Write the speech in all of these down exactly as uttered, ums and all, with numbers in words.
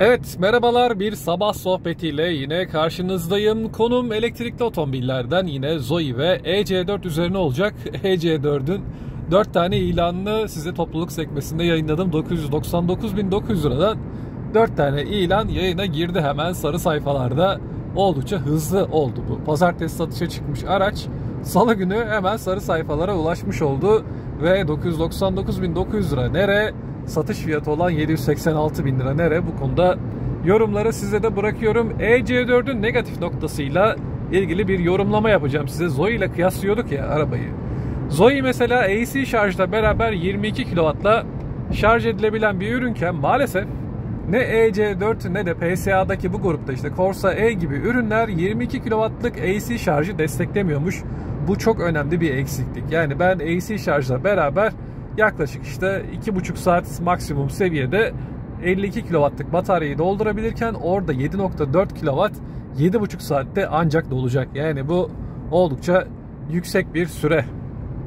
Evet, merhabalar, bir sabah sohbetiyle yine karşınızdayım. Konum elektrikli otomobillerden yine Zoe ve E C dört üzerine olacak. E C dört'ün dört tane ilanını size topluluk sekmesinde yayınladım. dokuz yüz doksan dokuz bin dokuz yüz liradan dört tane ilan yayına girdi hemen sarı sayfalarda. Oldukça hızlı oldu bu. Pazartesi satışa çıkmış araç salı günü hemen sarı sayfalara ulaşmış oldu. Ve dokuz yüz doksan dokuz bin dokuz yüz lira nereye? Satış fiyatı olan yedi yüz seksen altı bin lira nere? Bu konuda yorumları size de bırakıyorum. E C dört'ün negatif noktasıyla ilgili bir yorumlama yapacağım size. Zoe ile kıyaslıyorduk ya arabayı. Zoe mesela e-C şarjla beraber yirmi iki kW'la şarj edilebilen bir ürünken maalesef ne E C dört ne de P S A'daki bu grupta işte Corsa E gibi ürünler yirmi iki kW'lık e-C şarjı desteklemiyormuş. Bu çok önemli bir eksiklik. Yani ben e-C şarjla beraber yaklaşık işte iki buçuk saat maksimum seviyede elli iki kW'lık bataryayı doldurabilirken orada yedi nokta dört kW yedi buçuk saatte ancak dolacak. Yani bu oldukça yüksek bir süre.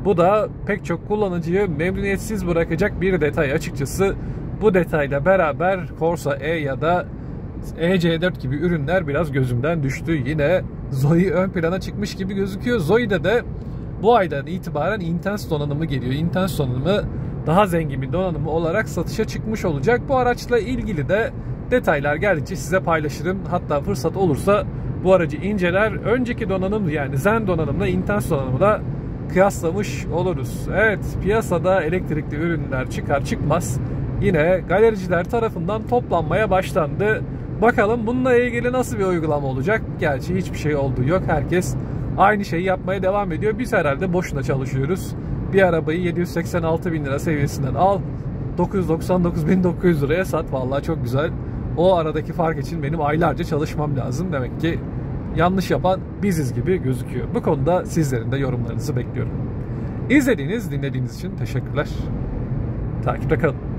Bu da pek çok kullanıcıyı memnuniyetsiz bırakacak bir detay açıkçası. Bu detayla beraber Corsa E ya da E C dört gibi ürünler biraz gözümden düştü. Yine Zoe ön plana çıkmış gibi gözüküyor. Zoe'de de bu aydan itibaren Intense donanımı geliyor. Intense donanımı daha zengin bir donanım olarak satışa çıkmış olacak. Bu araçla ilgili de detaylar geldikçe size paylaşırım. Hatta fırsat olursa bu aracı inceler. Önceki donanım yani Zen donanımla Intense donanımı da kıyaslamış oluruz. Evet, piyasada elektrikli ürünler çıkar çıkmaz yine galericiler tarafından toplanmaya başlandı. Bakalım bununla ilgili nasıl bir uygulama olacak? Gerçi hiçbir şey olduğu yok. Herkes aynı şeyi yapmaya devam ediyor. Biz herhalde boşuna çalışıyoruz. Bir arabayı yedi yüz seksen altı bin lira seviyesinden al, dokuz yüz doksan dokuz bin dokuz yüz liraya sat. Vallahi çok güzel. O aradaki fark için benim aylarca çalışmam lazım. Demek ki yanlış yapan biziz gibi gözüküyor. Bu konuda sizlerin de yorumlarınızı bekliyorum. İzlediğiniz, dinlediğiniz için teşekkürler. Takipte kalın.